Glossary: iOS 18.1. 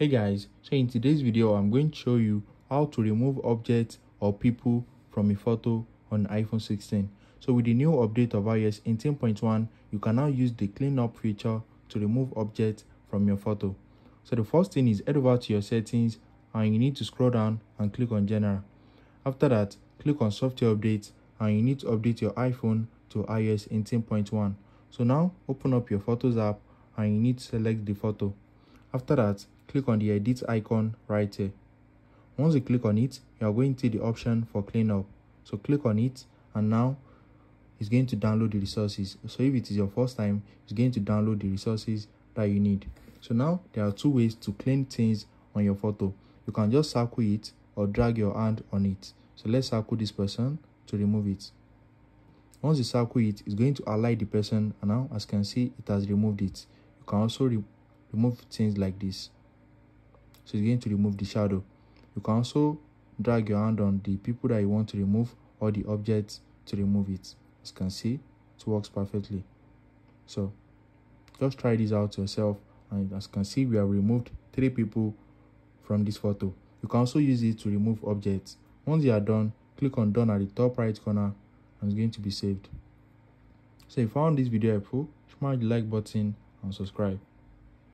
Hey guys, so in today's video I'm going to show you how to remove objects or people from a photo on iPhone 16. So with the new update of iOS 18.1, you can now use the cleanup feature to remove objects from your photo. So the first thing is head over to your settings and you need to scroll down and click on general. After that, click on software updates and you need to update your iPhone to iOS 18.1. So now open up your Photos app and you need to select the photo. After that, click on the edit icon right here. Once you click on it, you are going to the option for cleanup. So click on it and now it's going to download the resources. So if it is your first time, it's going to download the resources that you need. So now there are two ways to clean things on your photo. You can just circle it or drag your hand on it. So let's circle this person to remove it. Once you circle it, it's going to align the person, and now as you can see, it has removed it. You can also remove things like this. So it's going to remove the shadow. You can also drag your hand on the people that you want to remove or the objects to remove it. As you can see, it works perfectly. So just try this out yourself, and as you can see, we have removed 3 people from this photo. You can also use it to remove objects. Once you are done, click on done at the top right corner and it's going to be saved. So if you found this video helpful, smash the like button and subscribe.